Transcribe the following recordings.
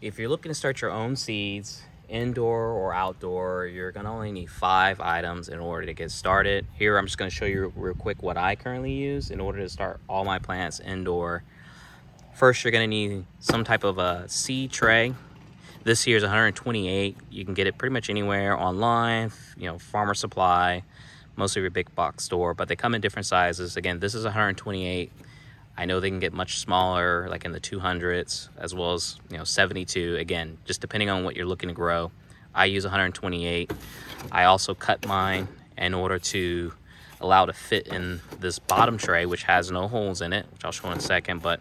If you're looking to start your own seeds, indoor or outdoor, you're gonna only need 5 items in order to get started. Here I'm just gonna show you real quick what I currently use in order to start all my plants indoor. First, you're gonna need some type of a seed tray. This here is 128. You can get it pretty much anywhere online, you know, Farmer Supply, most of your big box store, but they come in different sizes. Again, this is 128. I know they can get much smaller, like in the 200s, as well as, you know, 72. Again, just depending on what you're looking to grow. I use 128. I also cut mine in order to allow it to fit in this bottom tray, which has no holes in it, which I'll show in a second. But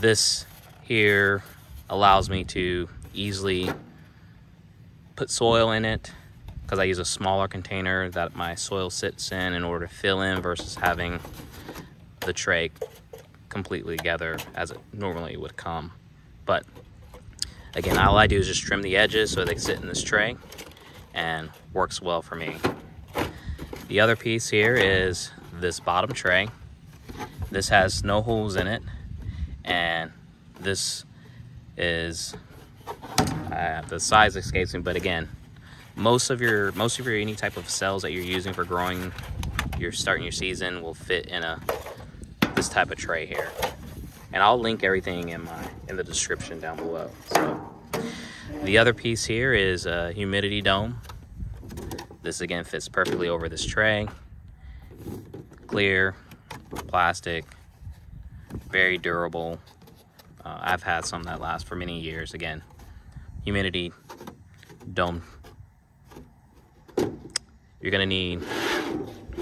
this here allows me to easily put soil in it, because I use a smaller container that my soil sits in order to fill in versus having the tray completely together as it normally would come. But again, all I do is just trim the edges so they sit in this tray, and works well for me. The other piece here is this bottom tray. This has no holes in it, and this is the size escapes me, but again, most of your any type of cells that you're using for growing, you're starting your season, will fit in a this type of tray here. And I'll link everything in the description down below. So the other piece here is a humidity dome. This again fits perfectly over this tray. Clear plastic, very durable. I've had some that last for many years. Again, humidity dome. You're gonna need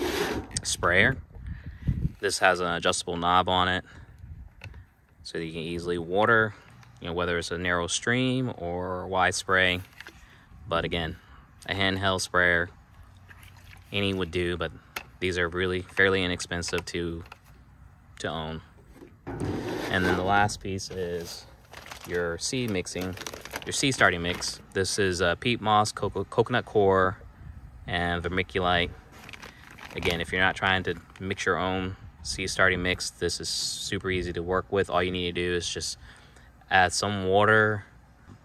a sprayer. This has an adjustable knob on it, so that you can easily water, you know, whether it's a narrow stream or wide spray. But again, a handheld sprayer, any would do, but these are really fairly inexpensive to own. And then the last piece is your seed mixing, your seed starting mix. This is peat moss, coconut coir, and vermiculite. Again, if you're not trying to mix your own seed starting mix, this is super easy to work with. All you need to do is just add some water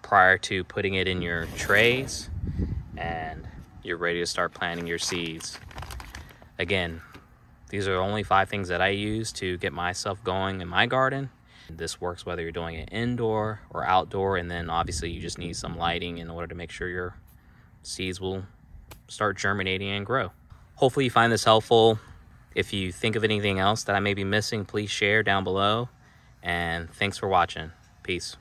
prior to putting it in your trays, and you're ready to start planting your seeds. Again, these are only 5 things that I use to get myself going in my garden. This works whether you're doing it indoor or outdoor, and then obviously you just need some lighting in order to make sure your seeds will start germinating and grow. Hopefully you find this helpful. If you think of anything else that I may be missing, please share down below. And thanks for watching. Peace.